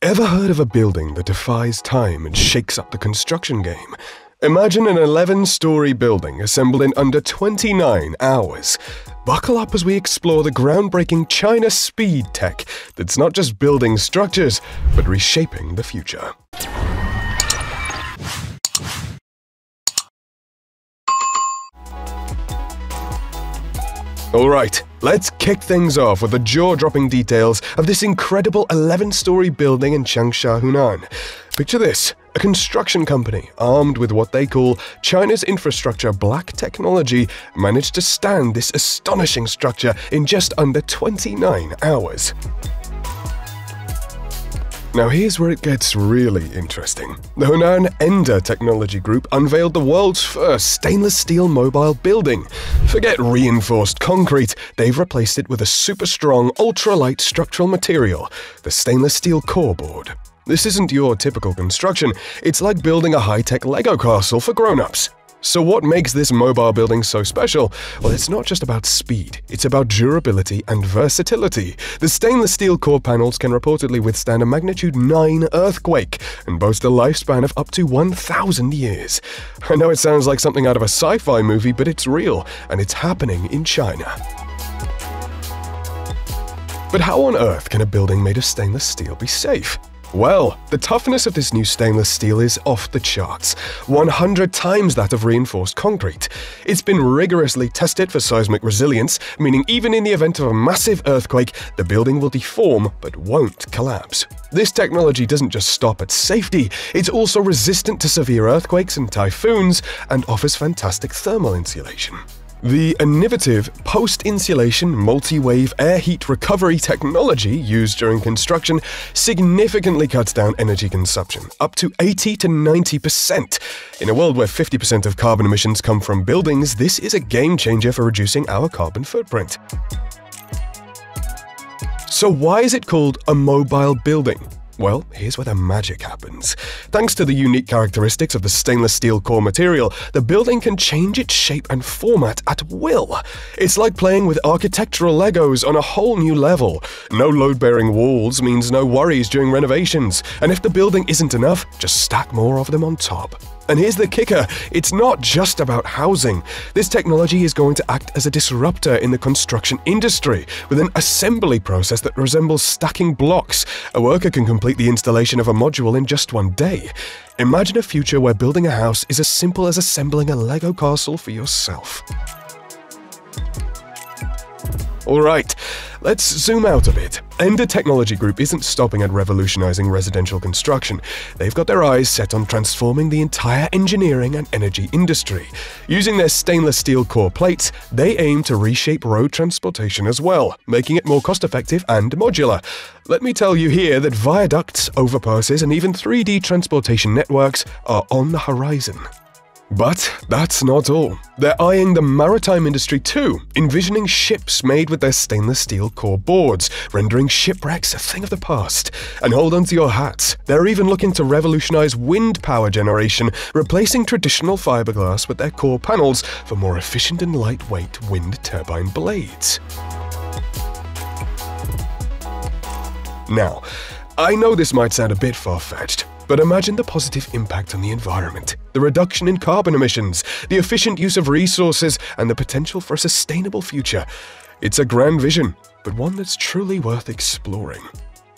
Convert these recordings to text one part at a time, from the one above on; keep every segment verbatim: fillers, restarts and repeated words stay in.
Ever heard of a building that defies time and shakes up the construction game? Imagine an eleven-story building assembled in under twenty-nine hours. Buckle up as we explore the groundbreaking China Speed tech that's not just building structures, but reshaping the future. Alright, let's kick things off with the jaw-dropping details of this incredible eleven-story building in Changsha, Hunan. Picture this, a construction company armed with what they call China's infrastructure black technology managed to stand this astonishing structure in just under twenty-nine hours. Now here's where it gets really interesting. The Hunan Enda Technology Group unveiled the world's first stainless steel mobile building. Forget reinforced concrete, they've replaced it with a super strong, ultra-light structural material, the stainless steel core board. This isn't your typical construction, it's like building a high-tech Lego castle for grown-ups. So what makes this mobile building so special? Well, it's not just about speed, it's about durability and versatility. The stainless steel core panels can reportedly withstand a magnitude nine earthquake and boast a lifespan of up to one thousand years. I know it sounds like something out of a sci-fi movie, but it's real, and it's happening in China. But how on earth can a building made of stainless steel be safe? Well, the toughness of this new stainless steel is off the charts, one hundred times that of reinforced concrete. It's been rigorously tested for seismic resilience, meaning even in the event of a massive earthquake, the building will deform but won't collapse. This technology doesn't just stop at safety, it's also resistant to severe earthquakes and typhoons and offers fantastic thermal insulation. The innovative post-insulation multi-wave air heat recovery technology used during construction significantly cuts down energy consumption, up to eighty to ninety percent. In a world where fifty percent of carbon emissions come from buildings, this is a game changer for reducing our carbon footprint. So why is it called a mobile building? Well, here's where the magic happens. Thanks to the unique characteristics of the stainless steel core material, the building can change its shape and format at will. It's like playing with architectural Legos on a whole new level. No load-bearing walls means no worries during renovations, and if the building isn't enough, just stack more of them on top. And here's the kicker, it's not just about housing. This technology is going to act as a disruptor in the construction industry with an assembly process that resembles stacking blocks. A worker can complete the installation of a module in just one day. Imagine a future where building a house is as simple as assembling a Lego castle for yourself. Alright, let's zoom out a bit. Enda Technology Group isn't stopping at revolutionizing residential construction. They've got their eyes set on transforming the entire engineering and energy industry. Using their stainless steel core plates, they aim to reshape road transportation as well, making it more cost-effective and modular. Let me tell you here that viaducts, overpasses, and even three D transportation networks are on the horizon. But that's not all. They're eyeing the maritime industry too, envisioning ships made with their stainless steel core boards, rendering shipwrecks a thing of the past. And hold on to your hats, they're even looking to revolutionize wind power generation, replacing traditional fiberglass with their core panels for more efficient and lightweight wind turbine blades. Now, I know this might sound a bit far-fetched, but imagine the positive impact on the environment, the reduction in carbon emissions, the efficient use of resources, and the potential for a sustainable future. It's a grand vision, but one that's truly worth exploring.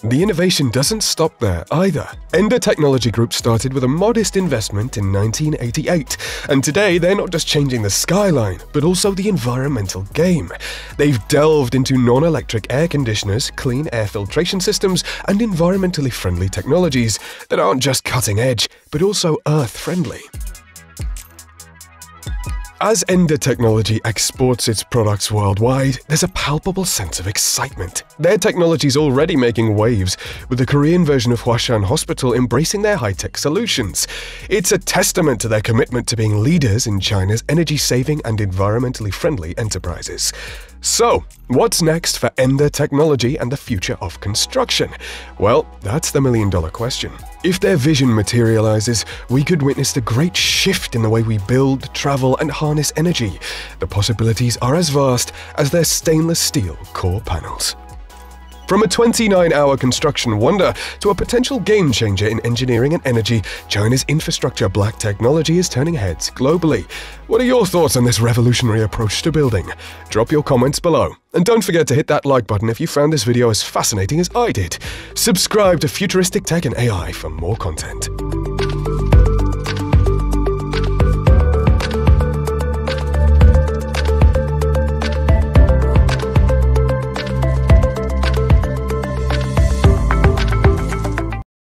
The innovation doesn't stop there either. Enda Technology Group started with a modest investment in nineteen eighty-eight, and today they're not just changing the skyline, but also the environmental game. They've delved into non-electric air conditioners, clean air filtration systems, and environmentally friendly technologies that aren't just cutting edge, but also earth-friendly. As Enda Technology exports its products worldwide, there's a palpable sense of excitement. Their technology's already making waves, with the Korean version of Huashan Hospital embracing their high-tech solutions. It's a testament to their commitment to being leaders in China's energy-saving and environmentally friendly enterprises. So, what's next for Enda Technology and the future of construction? Well, that's the million-dollar question. If their vision materializes, we could witness the great shift in the way we build, travel, and harness energy. The possibilities are as vast as their stainless steel core panels. From a twenty-nine hour construction wonder to a potential game-changer in engineering and energy, China's infrastructure black technology is turning heads globally. What are your thoughts on this revolutionary approach to building? Drop your comments below. And don't forget to hit that like button if you found this video as fascinating as I did. Subscribe to Futuristic Tech and A I for more content.